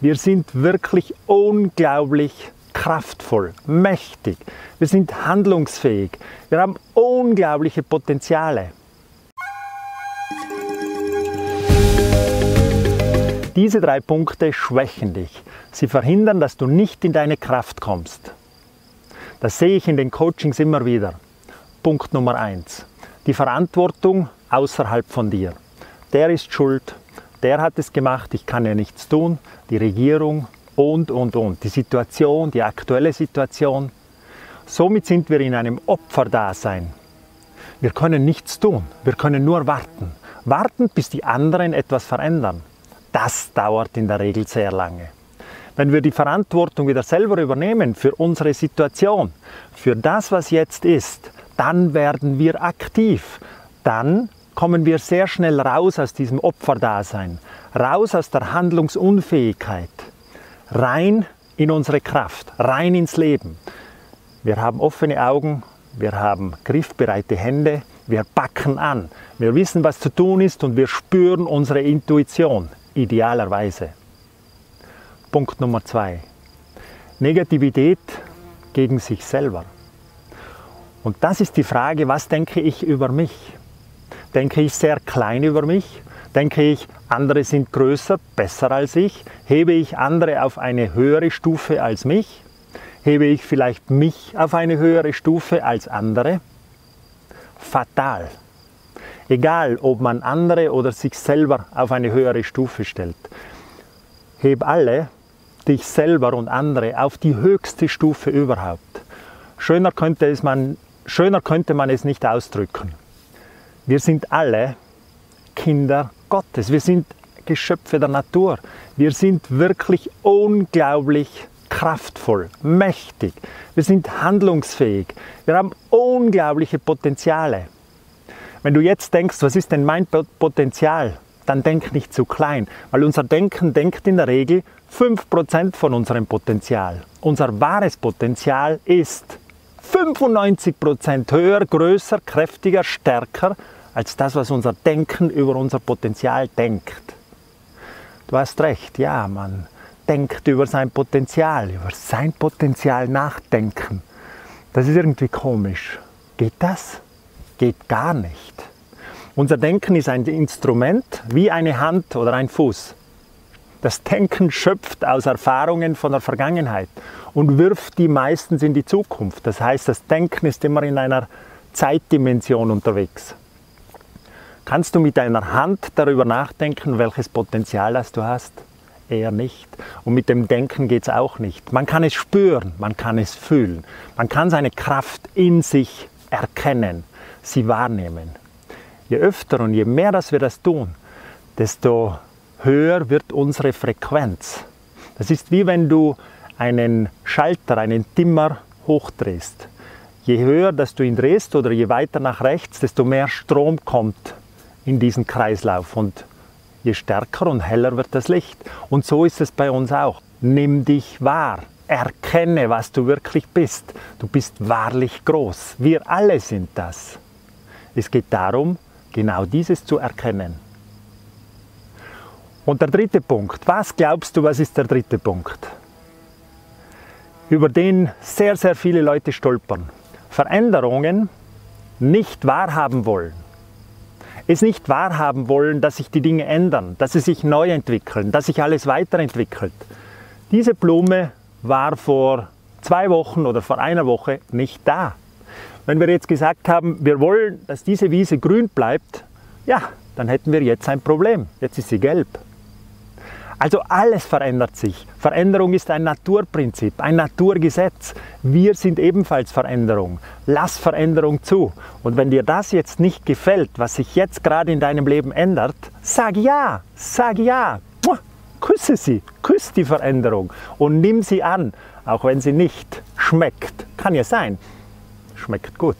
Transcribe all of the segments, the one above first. Wir sind wirklich unglaublich kraftvoll, mächtig. Wir sind handlungsfähig. Wir haben unglaubliche Potenziale. Diese drei Punkte schwächen dich. Sie verhindern, dass du nicht in deine Kraft kommst. Das sehe ich in den Coachings immer wieder. Punkt Nummer 1. Die Verantwortung außerhalb von dir. Der ist schuld, der hat es gemacht, ich kann ja nichts tun, die Regierung und. Die Situation, die aktuelle Situation. Somit sind wir in einem Opferdasein. Wir können nichts tun, wir können nur warten. Warten, bis die anderen etwas verändern. Das dauert in der Regel sehr lange. Wenn wir die Verantwortung wieder selber übernehmen für unsere Situation, für das, was jetzt ist, dann werden wir aktiv. Dann kommen wir sehr schnell raus aus diesem Opferdasein, raus aus der Handlungsunfähigkeit, rein in unsere Kraft, rein ins Leben. Wir haben offene Augen, wir haben griffbereite Hände, wir packen an, wir wissen, was zu tun ist und wir spüren unsere Intuition, idealerweise. Punkt Nummer 2. Negativität gegen sich selber. Und das ist die Frage, was denke ich über mich? Denke ich sehr klein über mich? Denke ich, andere sind größer, besser als ich? Hebe ich andere auf eine höhere Stufe als mich? Hebe ich vielleicht mich auf eine höhere Stufe als andere? Fatal. Egal, ob man andere oder sich selber auf eine höhere Stufe stellt. Heb alle, dich selber und andere, auf die höchste Stufe überhaupt. Schöner könnte man es nicht ausdrücken. Wir sind alle Kinder Gottes. Wir sind Geschöpfe der Natur. Wir sind wirklich unglaublich kraftvoll, mächtig. Wir sind handlungsfähig. Wir haben unglaubliche Potenziale. Wenn du jetzt denkst, was ist denn mein Potenzial? Dann denk nicht zu klein, weil unser Denken denkt in der Regel 5% von unserem Potenzial. Unser wahres Potenzial ist 95% höher, größer, kräftiger, stärker als das, was unser Denken über unser Potenzial denkt. Du hast recht, ja, man denkt über sein Potenzial nachdenken. Das ist irgendwie komisch. Geht das? Geht gar nicht. Unser Denken ist ein Instrument wie eine Hand oder ein Fuß. Das Denken schöpft aus Erfahrungen von der Vergangenheit und wirft die meistens in die Zukunft. Das heißt, das Denken ist immer in einer Zeitdimension unterwegs. Kannst du mit deiner Hand darüber nachdenken, welches Potenzial das du hast? Eher nicht. Und mit dem Denken geht es auch nicht. Man kann es spüren, man kann es fühlen. Man kann seine Kraft in sich erkennen, sie wahrnehmen. Je öfter und je mehr, dass wir das tun, desto höher wird unsere Frequenz. Das ist wie wenn du einen Schalter, einen Dimmer hochdrehst. Je höher, dass du ihn drehst oder je weiter nach rechts, desto mehr Strom kommt in diesen Kreislauf. Und je stärker und heller wird das Licht. Und so ist es bei uns auch. Nimm dich wahr. Erkenne, was du wirklich bist. Du bist wahrlich groß. Wir alle sind das. Es geht darum, genau dieses zu erkennen. Und der dritte Punkt, was glaubst du, was ist der dritte Punkt? Über den sehr, sehr viele Leute stolpern. Veränderungen nicht wahrhaben wollen. Es nicht wahrhaben wollen, dass sich die Dinge ändern, dass sie sich neu entwickeln, dass sich alles weiterentwickelt. Diese Blume war vor 2 Wochen oder vor einer Woche nicht da. Wenn wir jetzt gesagt haben, wir wollen, dass diese Wiese grün bleibt, ja, dann hätten wir jetzt ein Problem. Jetzt ist sie gelb. Also alles verändert sich. Veränderung ist ein Naturprinzip, ein Naturgesetz. Wir sind ebenfalls Veränderung. Lass Veränderung zu. Und wenn dir das jetzt nicht gefällt, was sich jetzt gerade in deinem Leben ändert, sag ja, sag ja. Küsse sie, küsse die Veränderung und nimm sie an, auch wenn sie nicht schmeckt. Kann ja sein. Schmeckt gut.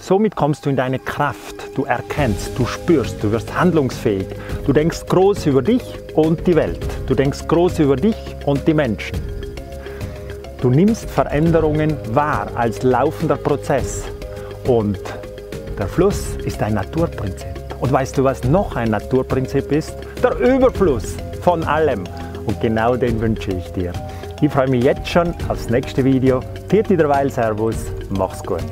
Somit kommst du in deine Kraft, du erkennst, du spürst, du wirst handlungsfähig. Du denkst groß über dich und die Welt. Du denkst groß über dich und die Menschen. Du nimmst Veränderungen wahr als laufender Prozess. Und der Fluss ist ein Naturprinzip. Und weißt du, was noch ein Naturprinzip ist? Der Überfluss von allem. und genau den wünsche ich dir. Ich freue mich jetzt schon aufs nächste Video. Pfiat derweil, Servus, mach's gut.